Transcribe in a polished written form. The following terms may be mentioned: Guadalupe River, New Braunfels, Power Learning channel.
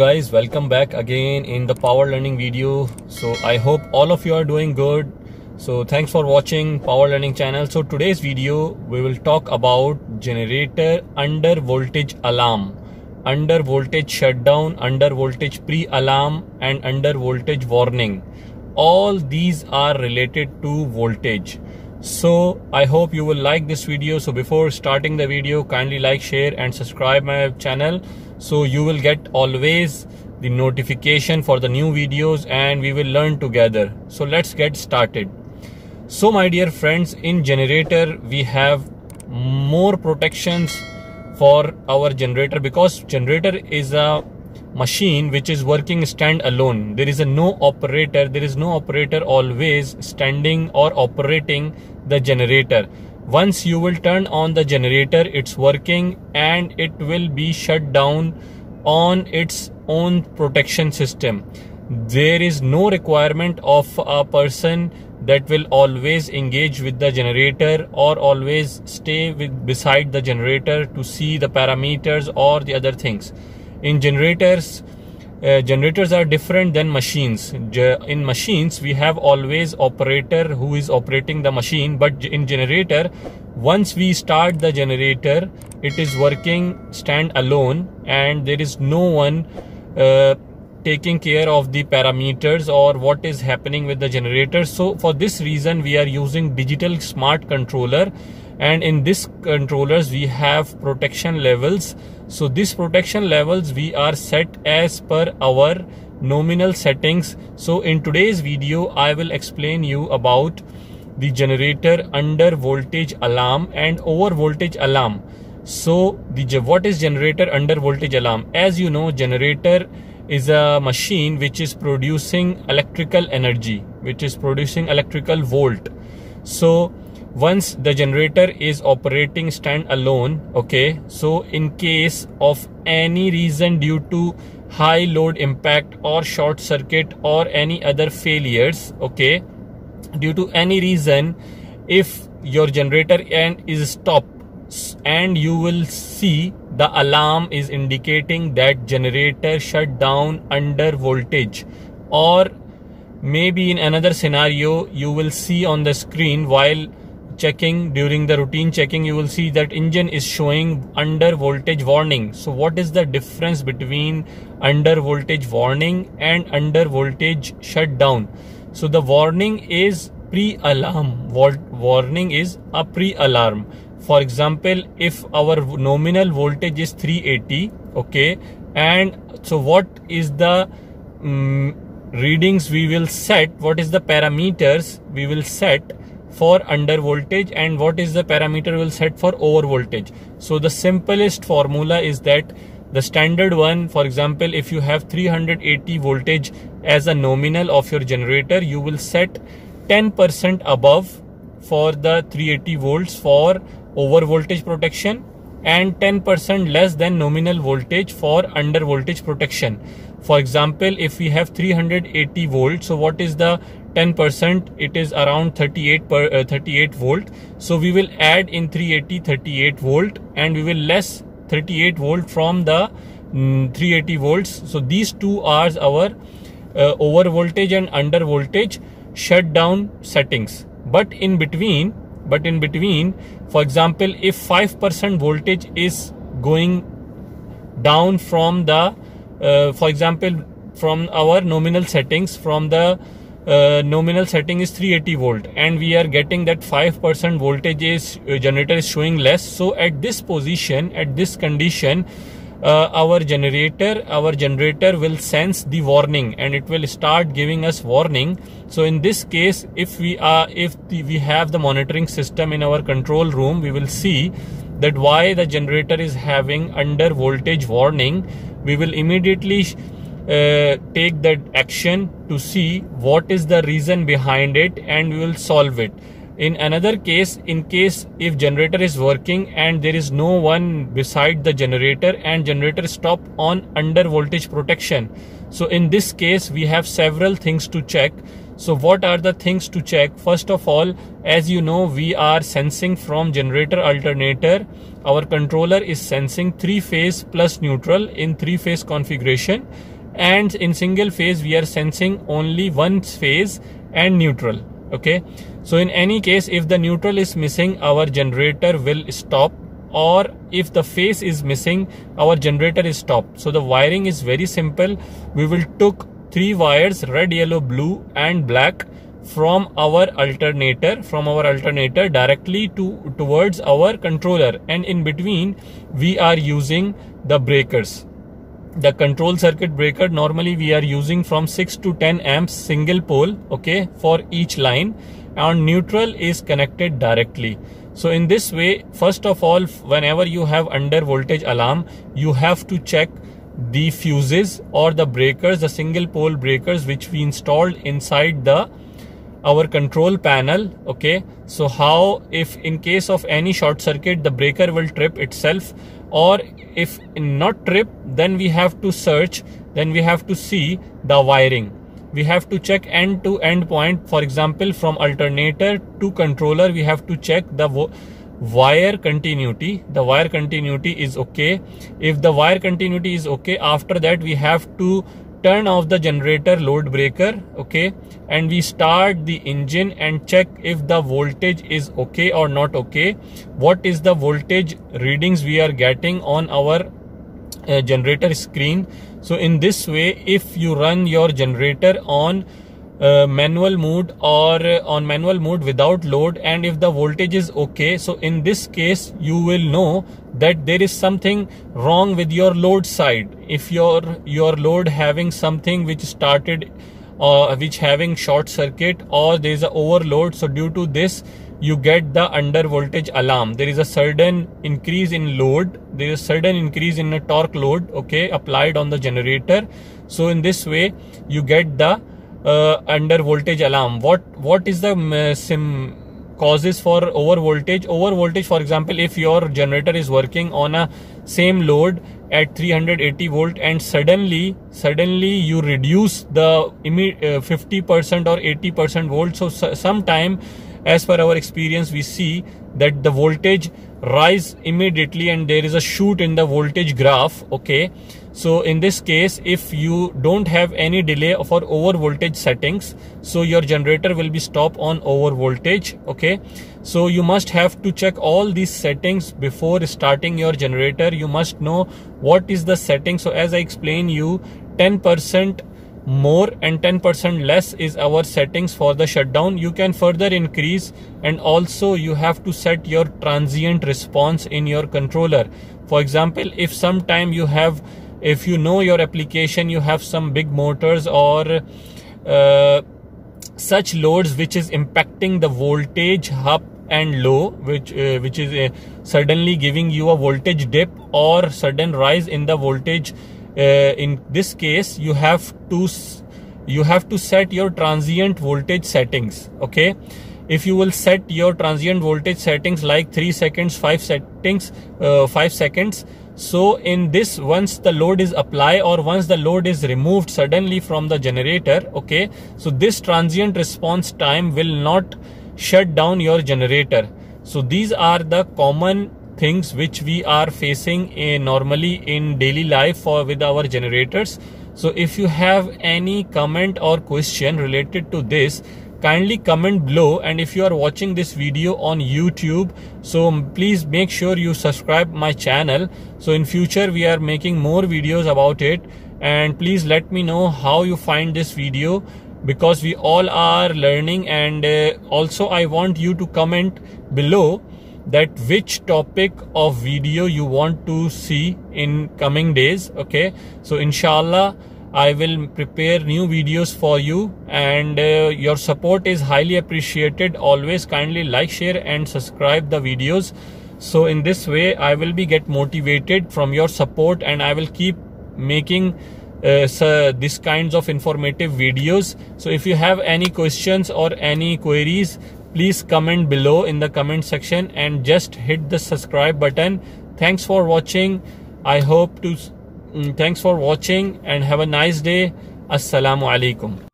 guys, welcome back again in the Power Learning video. So I hope all of you are doing good. So thanks for watching Power Learning channel. So today's video we will talk about generator under voltage alarm, under voltage shutdown, under voltage pre-alarm and under voltage warning. All these are related to voltage. So I hope you will like this video. So before starting the video, kindly like, share and subscribe my channel, so you will get always the notification for the new videos and we will learn together. So let's get started. So my dear friends, in generator we have more protections for our generator, because generator is a machine which is working stand alone. There is no operator, always standing or operating the generator. Once you will turn on the generator, it's working and it will be shut down on its own protection system. There is no requirement of a person that will always engage with the generator or always stay beside the generator to see the parameters or the other things. In generators, generators are different than machines. In machines, we have always operator who is operating the machine, but in generator, once we start the generator, it is working stand alone and there is no one taking care of the parameters or what is happening with the generator. So for this reason, we are using digital smart controller, and in this controllers we have protection levels. So these protection levels we are set as per our nominal settings. So in today's video I will explain you about the generator under voltage alarm and over voltage alarm. So what is generator under voltage alarm? As you know, generator is a machine which is producing electrical energy, which is producing electrical volt. So once the generator is operating stand alone, okay, so in case of any reason due to high load impact or short circuit or any other failures, okay, due to any reason, if your generator is stopped and you will see the alarm is indicating that generator shut down under voltage, or maybe in another scenario you will see on the screen while checking, during the routine checking, you will see that engine is showing under voltage warning. So what is the difference between under voltage warning and under voltage shutdown? So the warning is pre-alarm. Warning is a pre-alarm. For example, if our nominal voltage is 380, okay, and so what is the readings we will set, what is the parameters we will set for under voltage and what is the parameter will set for over voltage. So the simplest formula is that the standard one, for example, if you have 380 voltage as a nominal of your generator, you will set 10% above for the 380 volts for over voltage protection and 10% less than nominal voltage for under voltage protection. For example, if we have 380 volts, so what is the 10%? It is around 38 volt. So we will add in 380 38 volt and we will less 38 volt from the 380 volts. So these two are our over voltage and under voltage shutdown settings. But in between, for example, if 5% voltage is going down from the, for example, from our nominal settings, from the nominal setting is 380 volt and we are getting that 5% voltage is generator is showing less. So at this position, at this condition, our generator will sense the warning and it will start giving us warning. So in this case, if we are we have the monitoring system in our control room, we will see that why the generator is having under voltage warning. We will immediately take that action to see what is the reason behind it and we will solve it. In another case, in case if generator is working and there is no one beside the generator and generator stop on under voltage protection. So in this case, we have several things to check. So what are the things to check? First of all, as you know, we are sensing from generator alternator. Our controller is sensing three-phase plus neutral in three-phase configuration, and in single phase we are sensing only one phase and neutral. Okay, so in any case, if the neutral is missing, our generator will stop, or if the phase is missing, our generator is stopped. So the wiring is very simple. We will took three wires, red, yellow, blue and black, from our alternator directly towards our controller, and in between we are using the breakers. The control circuit breaker normally we are using from 6 to 10 amps single pole, okay, for each line, and neutral is connected directly. So in this way, first of all, whenever you have under voltage alarm, you have to check the fuses or the breakers, the single pole breakers which we installed inside our control panel. Okay, so how if in case of any short circuit the breaker will trip itself, or if not trip, then we have to search, then we have to see the wiring. We have to check end to end point. For example, from alternator to controller, we have to check the wire continuity. The wire continuity is okay. If the wire continuity is okay, after that we have to turn off the generator load breaker, okay, and we start the engine and check if the voltage is okay or not okay. What is the voltage readings we are getting on our generator screen. So in this way, if you run your generator on manual mode or on manual mode without load, and if the voltage is okay, so in this case you will know that there is something wrong with your load side. If your load having something which started or which having short circuit, or there is a overload, so due to this you get the under voltage alarm. There is a sudden increase in load, there is a sudden increase in a torque load, okay, applied on the generator. So in this way you get the under voltage alarm. What is the causes for over voltage? Over voltage, for example, if your generator is working on a same load at 380 volt and suddenly you reduce the 50% or 80% volt, so sometime as per our experience we see that the voltage rise immediately and there is a shoot in the voltage graph, okay. So in this case, if you don't have any delay for over voltage settings, so your generator will be stopped on over voltage, okay. So you must have to check all these settings before starting your generator. You must know what is the setting. So as I explained you, 10% more and 10% less is our settings for the shutdown. You can further increase, and also you have to set your transient response in your controller. For example, if sometime you have, if you know your application, you have some big motors or such loads which is impacting the voltage up and low, which is suddenly giving you a voltage dip or sudden rise in the voltage. In this case you have to set your transient voltage settings, okay. If you will set your transient voltage settings like 3 seconds, 5 seconds, so in this, once the load is applied or once the load is removed suddenly from the generator, okay, so this transient response time will not shut down your generator. So these are the common things which we are facing normally in daily life or with our generators. So if you have any comment or question related to this, kindly comment below, and if you are watching this video on YouTube, so please make sure you subscribe my channel. So in future we are making more videos about it, and please let me know how you find this video, because we all are learning. And also I want you to comment below that which topic of video you want to see in coming days, okay. So inshallah I will prepare new videos for you, and your support is highly appreciated. Always kindly like, share and subscribe the videos. So in this way I will be get motivated from your support, and I will keep making these kinds of informative videos. So if you have any questions or any queries, please comment below in the comment section, and just hit the subscribe button. Thanks for watching. Thanks for watching and have a nice day. Assalamu alaikum.